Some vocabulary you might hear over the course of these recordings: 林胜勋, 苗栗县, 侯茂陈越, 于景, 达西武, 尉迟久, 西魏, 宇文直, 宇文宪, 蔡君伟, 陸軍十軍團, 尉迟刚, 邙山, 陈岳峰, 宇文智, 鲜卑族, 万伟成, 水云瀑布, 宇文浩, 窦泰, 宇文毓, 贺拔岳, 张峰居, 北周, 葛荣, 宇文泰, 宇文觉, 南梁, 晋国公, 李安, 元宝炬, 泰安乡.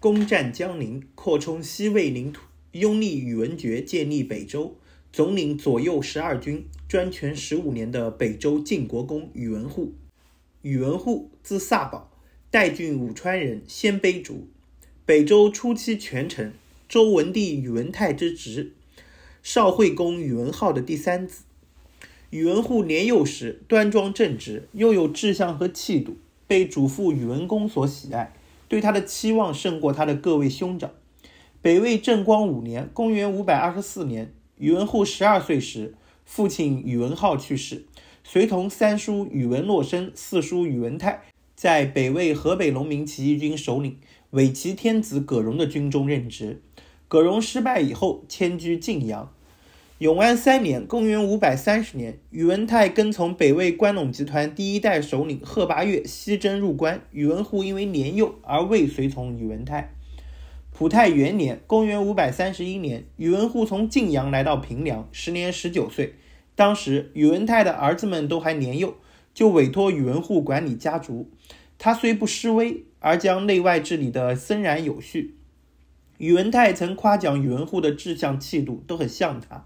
攻占江陵，扩充西魏领土，拥立宇文觉，建立北周，总领左右12军，专权15年的北周晋国公宇文护。宇文护字萨保，代郡武川人，鲜卑族。北周初期权臣，周文帝宇文泰之侄，少惠公宇文浩的第三子。宇文护年幼时端庄正直，又有志向和气度，被主父宇文公所喜爱，对他的期望胜过他的各位兄长。北魏正光5年，公元524年，宇文护12岁时，父亲宇文浩去世，随同三叔宇文洛生、四叔宇文泰，在北魏河北农民起义军首领伪齐天子葛荣的军中任职。葛荣失败以后，迁居晋阳。永安3年，公元530年，宇文泰跟从北魏关陇集团第一代首领贺拔岳西征入关，宇文护因为年幼而未随从宇文泰。普泰元年，公元531年，宇文护从晋阳来到平凉，时年19岁。当时宇文泰的儿子们都还年幼，就委托宇文护管理家族。他虽不施威，而将内外治理得森然有序。宇文泰曾夸奖宇文护的志向气度都很像他。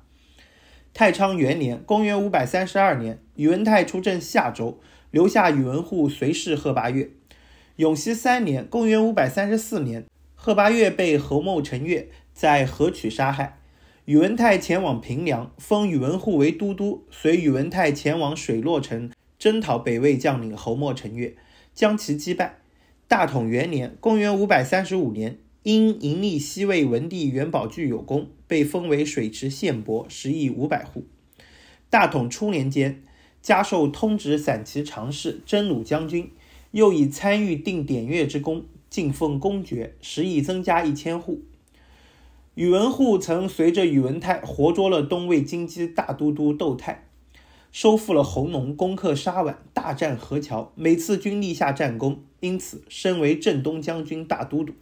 太昌元年，公元532年，宇文泰出镇夏州，留下宇文护随侍贺拔岳。永熙3年，公元534年，贺拔岳被侯茂陈越在河曲杀害。宇文泰前往平凉，封宇文护为都督，随宇文泰前往水洛城征讨北魏将领侯茂陈越，将其击败。大统元年，公元535年，因迎立西魏文帝元宝炬有功，被封为水池县伯，10邑500户。大统初年间，加授通直散骑常侍、征虏将军，又以参与定典乐之功，进奉公爵，10邑增加1000户。宇文护曾随着宇文泰活捉了东魏金鸡大都督窦泰，收复了弘农，攻克沙宛，大战河桥，每次均立下战功，因此升为镇东将军大都督。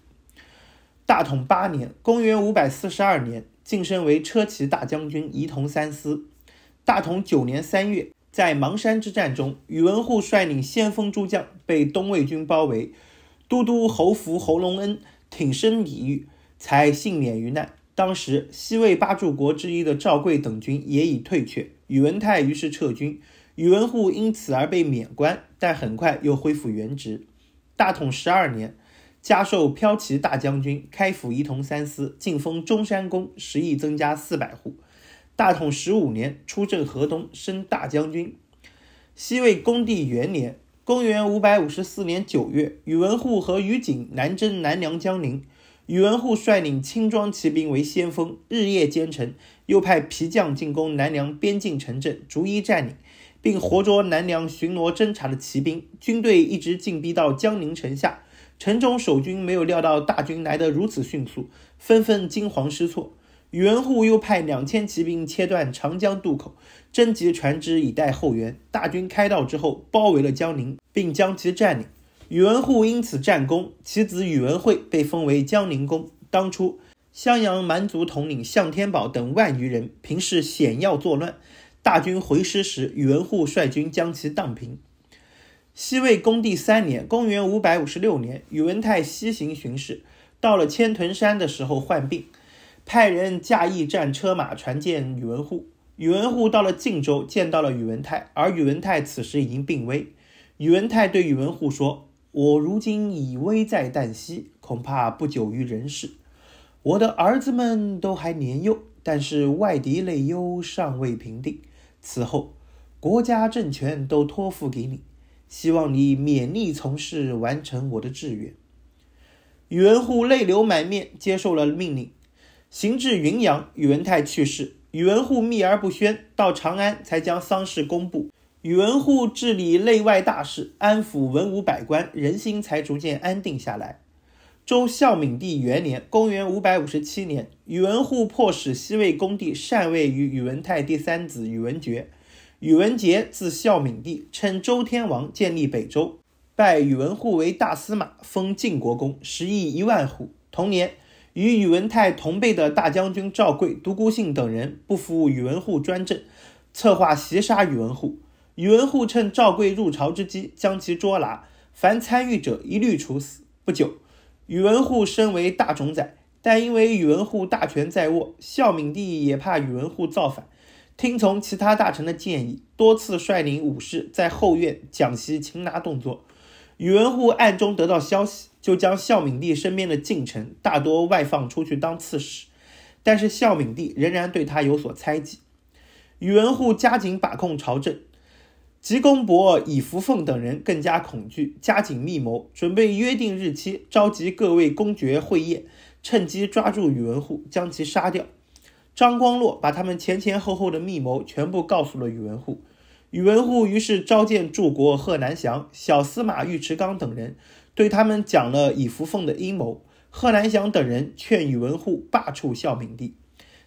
大统8年，公元542年，晋升为车骑大将军、仪同三司。大统9年3月，在邙山之战中，宇文护率领先锋诸将被东魏军包围，都督侯福、侯龙恩挺身抵御，才幸免于难。当时西魏8柱国之一的赵贵等军也已退却，宇文泰于是撤军，宇文护因此而被免官，但很快又恢复原职。大统12年，加授骠骑大将军、开府仪同三司，进封中山公，10邑增加400户。大统15年，出镇河东，升大将军。西魏恭帝元年，公元554年9月，宇文护和于景南征南梁江陵。宇文护率领轻装骑兵为先锋，日夜兼程，又派皮将进攻南梁边境城镇，逐一占领，并活捉南梁巡逻侦察的骑兵。军队一直进逼到江陵城下，城中守军没有料到大军来得如此迅速，纷纷惊慌失措。宇文护又派2000骑兵切断长江渡口，征集船只以待后援。大军开到之后，包围了江陵，并将其占领。宇文护因此战功，其子宇文惠被封为江陵公。当初襄阳蛮族统领向天宝等10000余人平时险要作乱，大军回师时，宇文护率军将其荡平。西魏恭帝3年，公元556年，宇文泰西行巡视，到了千屯山的时候患病，派人驾驿站车马传见宇文护。宇文护到了晋州，见到了宇文泰，而宇文泰此时已经病危。宇文泰对宇文护说：“我如今已危在旦夕，恐怕不久于人世。我的儿子们都还年幼，但是外敌内忧尚未平定，此后国家政权都托付给你。希望你勉力从事，完成我的志愿。”宇文护泪流满面，接受了命令。行至云阳，宇文泰去世，宇文护秘而不宣，到长安才将丧事公布。宇文护治理内外大事，安抚文武百官，人心才逐渐安定下来。周孝闵帝元年，公元557年，宇文护迫使西魏恭帝禅位于宇文泰第三子宇文觉。宇文杰自孝闵帝，称周天王，建立北周，拜宇文护为大司马，封晋国公，10邑1万户。同年，与宇文泰同辈的大将军赵贵、独孤信等人不服宇文护专政，策划袭杀宇文护。宇文护趁赵贵入朝之机将其捉拿，凡参与者一律处死。不久，宇文护身为大冢宰，但因为宇文护大权在握，孝闵帝也怕宇文护造反，听从其他大臣的建议，多次率领武士在后院讲习擒拿动作。宇文护暗中得到消息，就将孝闵帝身边的近臣大多外放出去当刺史，但是孝闵帝仍然对他有所猜忌。宇文护加紧把控朝政，吉公伯、以福凤等人更加恐惧，加紧密谋，准备约定日期召集各位公爵会宴，趁机抓住宇文护，将其杀掉。张光洛把他们前后的密谋全部告诉了宇文护，宇文护于是召见柱国贺南祥、小司马尉迟刚等人，对他们讲了以福凤的阴谋。贺南祥等人劝宇文护罢黜孝闵帝。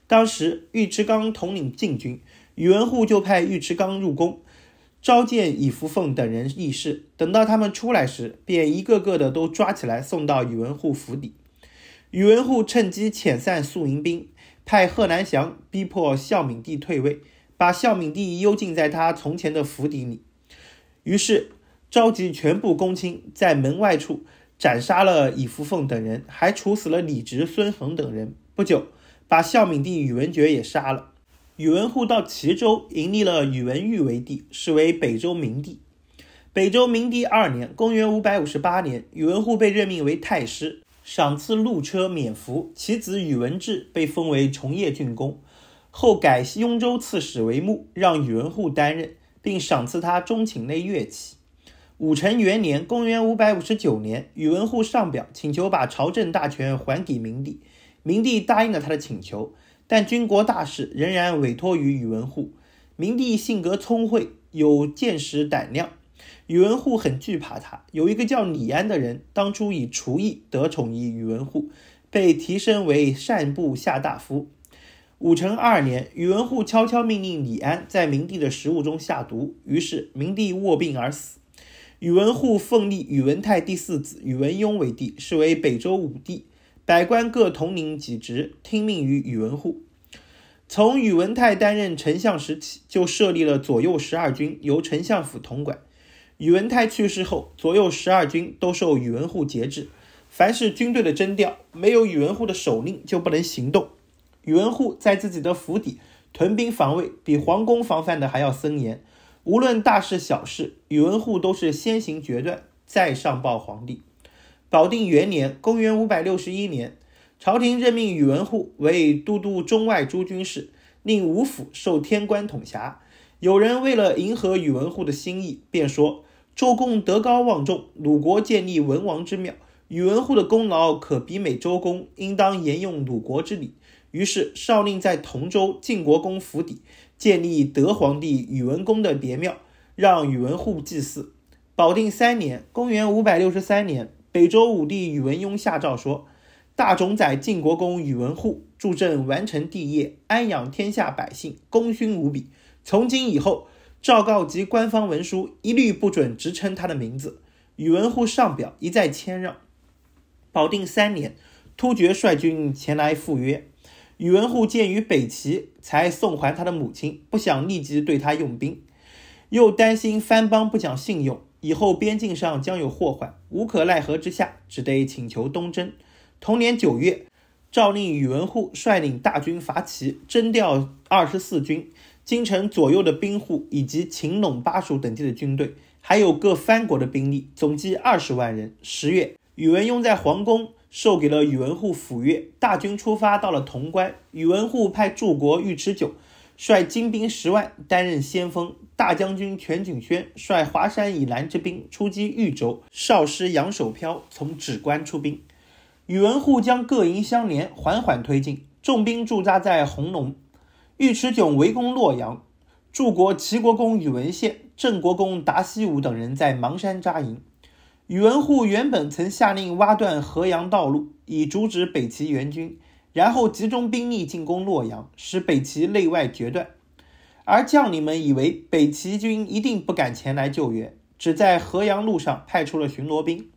当时尉迟刚统领禁军，宇文护就派尉迟刚入宫，召见以福凤等人议事。等到他们出来时，便一个个的都抓起来送到宇文护府邸。宇文护趁机遣散宿营兵，派贺南祥逼迫孝闵帝退位，把孝闵帝幽禁在他从前的府邸里。于是召集全部公卿，在门外处斩杀了以福凤等人，还处死了李直、孙恒等人。不久把孝闵帝宇文觉也杀了。宇文护到齐州迎立了宇文毓为帝，是为北周明帝。北周明帝2年，公元558年，宇文护被任命为太师，赏赐路车免服，其子宇文智被封为崇业郡公，后改雍州刺史为牧，让宇文护担任，并赏赐他中寝类乐器。武成元年，公元559年，宇文护上表请求把朝政大权还给明帝，明帝答应了他的请求，但军国大事仍然委托于宇文护。明帝性格聪慧，有见识胆量，宇文护很惧怕他。有一个叫李安的人，当初以厨艺得宠于宇文护，被提升为善部下大夫。武成2年，宇文护悄悄命令李安在明帝的食物中下毒，于是明帝卧病而死。宇文护奉立宇文泰第四子宇文邕为帝，是为北周5帝。百官各统领几职，听命于宇文护。从宇文泰担任丞相时起，就设立了左右12军，由丞相府统管。宇文泰去世后，左右12军都受宇文护节制，凡是军队的征调，没有宇文护的手令就不能行动。宇文护在自己的府邸屯兵防卫，比皇宫防范的还要森严。无论大事小事，宇文护都是先行决断，再上报皇帝。保定元年，公元561年，朝廷任命宇文护为都督中外诸军事，令五府受天官统辖。有人为了迎合宇文护的心意，便说周公德高望重，鲁国建立文王之庙，宇文护的功劳可比美周公，应当沿用鲁国之礼。于是少令在同州晋国公府邸建立德皇帝宇文公的别庙，让宇文护祭祀。保定3年，公元563年，北周5帝宇文邕下诏说，大冢宰晋国公宇文护助朕完成帝业，安养天下百姓，功勋无比。从今以后，诏告及官方文书一律不准直称他的名字。宇文护上表一再谦让。保定3年，突厥率军前来赴约，宇文护见于北齐，才送还他的母亲，不想立即对他用兵，又担心藩邦不讲信用，以后边境上将有祸患，无可奈何之下，只得请求东征。同年9月，诏令宇文护率领大军伐齐，征调24军，京城左右的兵户以及秦陇巴蜀等地的军队，还有各藩国的兵力，总计20万人。10月，宇文邕在皇宫授给了宇文护抚乐，大军出发到了潼关。宇文护派柱国尉迟久率精兵10万担任先锋，大将军全景轩率华山以南之兵出击豫州，少师杨守飘从止关出兵。宇文护将各营相连，缓缓推进，重兵驻扎在红龙。尉迟迥围攻洛阳，柱国齐国公宇文宪、郑国公达西武等人在邙山扎营。宇文护原本曾下令挖断河阳道路，以阻止北齐援军，然后集中兵力进攻洛阳，使北齐内外决断。而将领们以为北齐军一定不敢前来救援，只在河阳路上派出了巡逻兵。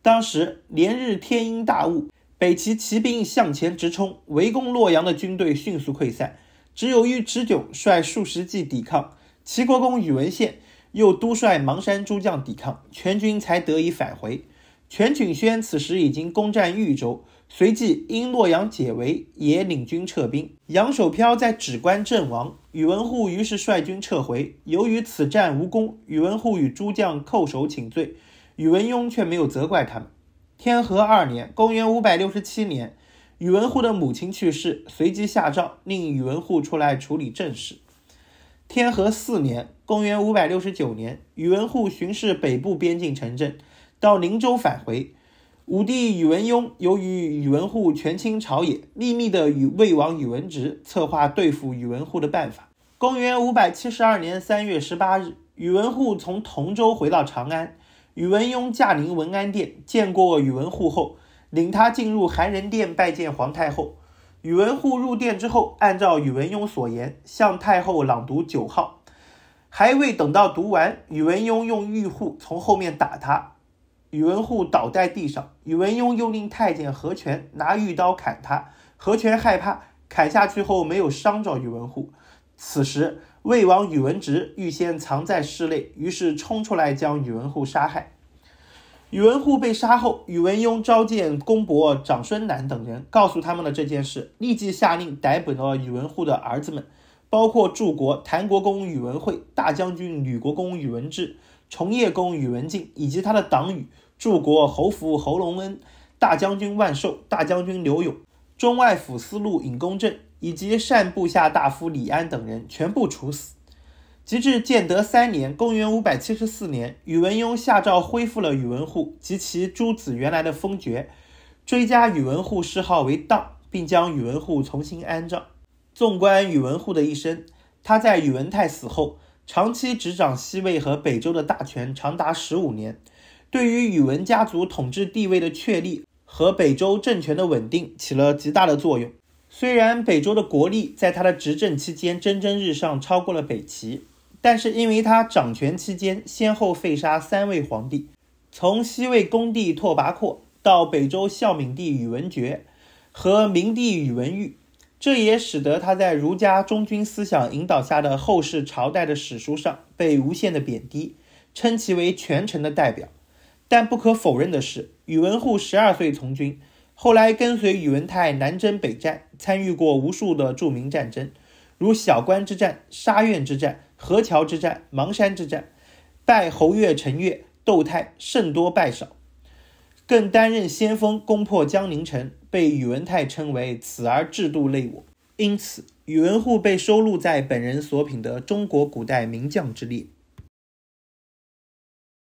当时连日天阴大雾，北齐骑兵向前直冲，围攻洛阳的军队迅速溃散，只有尉迟迥率数十骑抵抗，齐国公宇文宪又督率邙山诸将抵抗，全军才得以返回。全景轩此时已经攻占豫州，随即因洛阳解围，也领军撤兵。杨守飘在止关阵亡，宇文护于是率军撤回。由于此战无功，宇文护与诸将叩首请罪，宇文邕却没有责怪他们。天和二年，公元567年，宇文护的母亲去世，随即下诏令宇文护出来处理政事。天和四年，公元569年，宇文护巡视北部边境城镇，到宁州返回。武帝宇文邕由于宇文护权倾朝野，秘密地与魏王宇文直策划对付宇文护的办法。公元572年3月18日，宇文护从同州回到长安，宇文邕驾临文安殿，见过宇文护后，领他进入含仁殿拜见皇太后。宇文护入殿之后，按照宇文邕所言，向太后朗读9号。还未等到读完，宇文邕用玉户从后面打他，宇文护倒在地上，宇文邕又令太监何权拿玉刀砍他，何权害怕，砍下去后没有伤着宇文护。此时魏王宇文直预先藏在室内，于是冲出来将宇文护杀害。宇文护被杀后，宇文邕召见公伯长孙南等人，告诉他们了这件事，立即下令逮捕了宇文护的儿子们，包括柱国谭国公宇文惠、大将军吕国公宇文智、重叶公宇文敬以及他的党羽柱国侯服侯隆恩、大将军万寿、大将军刘永、中外府司路尹公正以及单部下大夫李安等人，全部处死。及至建德3年，公元574年，宇文邕下诏恢复了宇文护及其诸子原来的封爵，追加宇文护谥号为荡，并将宇文护重新安葬。纵观宇文护的一生，他在宇文泰死后长期执掌西魏和北周的大权，长达15年，对于宇文家族统治地位的确立和北周政权的稳定起了极大的作用。虽然北周的国力在他的执政期间蒸蒸日上，超过了北齐，但是因为他掌权期间先后废杀3位皇帝，从西魏恭帝拓跋阔到北周孝闵帝宇文觉和明帝宇文毓，这也使得他在儒家忠君思想引导下的后世朝代的史书上被无限的贬低，称其为权臣的代表。但不可否认的是，宇文护12岁从军，后来跟随宇文泰南征北战，参与过无数的著名战争，如小关之战、沙苑之战、河桥之战、邙山之战，拜侯越、陈越、窦泰甚多败少，更担任先锋攻破江陵城，被宇文泰称为此而制度类我。因此宇文护被收录在本人所品的中国古代名将之列。